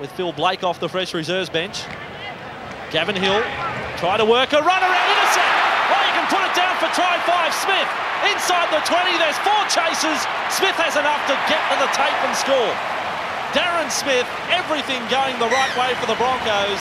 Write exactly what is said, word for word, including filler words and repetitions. with Phil Blake off the fresh reserves bench. Gavin Hill, try to work a run around, intercept! Well, you can put it down for try five, Smith. Inside the twenty, there's four chasers. Smith has enough to get to the tape and score. Darren Smith, everything going the right way for the Broncos.